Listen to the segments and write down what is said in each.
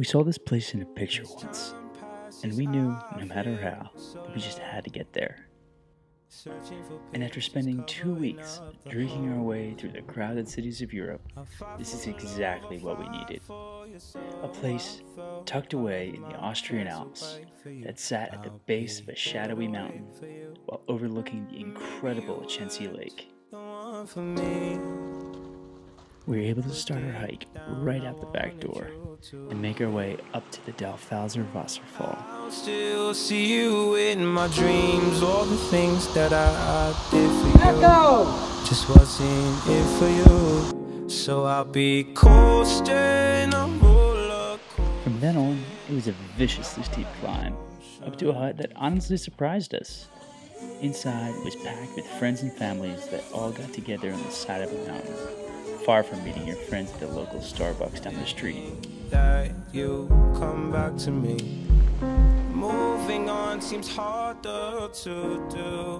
We saw this place in a picture once, and we knew, no matter how, that we just had to get there. And after spending 2 weeks drinking our way through the crowded cities of Europe, this is exactly what we needed. A place tucked away in the Austrian Alps that sat at the base of a shadowy mountain while overlooking the incredible Achensee Lake. We were able to start our hike right out the back door and make our way up to the Dalfauzer Wasserfall. I'll still see you in my dreams, all the things that I did for you just wasn't it for you, so I'll be coasting a roller coaster. From then on, it was a viciously steep climb up to a hut that honestly surprised us. Inside was packed with friends and families that all got together on the side of a mountain, far from meeting your friends at the local Starbucks down the street. That you come back to me. Moving on seems harder to do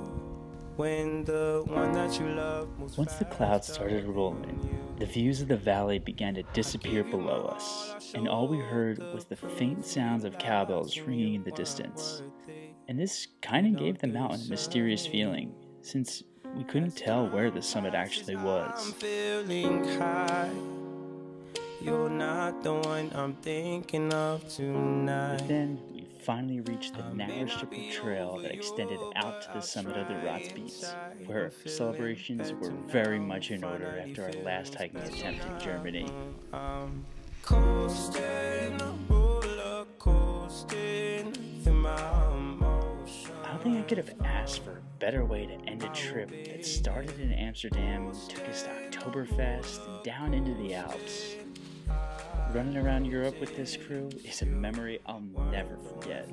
when the one that you love moves. Once the clouds started rolling, the views of the valley began to disappear below us, and all we heard was the faint sounds of cowbells ringing in the distance. And this kind of gave the mountain a mysterious feeling, since we couldn't tell where the summit actually was. I'm feeling high. You're not the one I'm thinking of tonight. But then we finally reached the narrow strip of trail that extended out to the summit of the Rothbie's, where celebrations were very much in order after our last hiking attempt in Germany. I don't think I could have asked for a better way to end a trip that started in Amsterdam, took us to Oktoberfest, and down into the Alps. Running around Europe with this crew is a memory I'll never forget.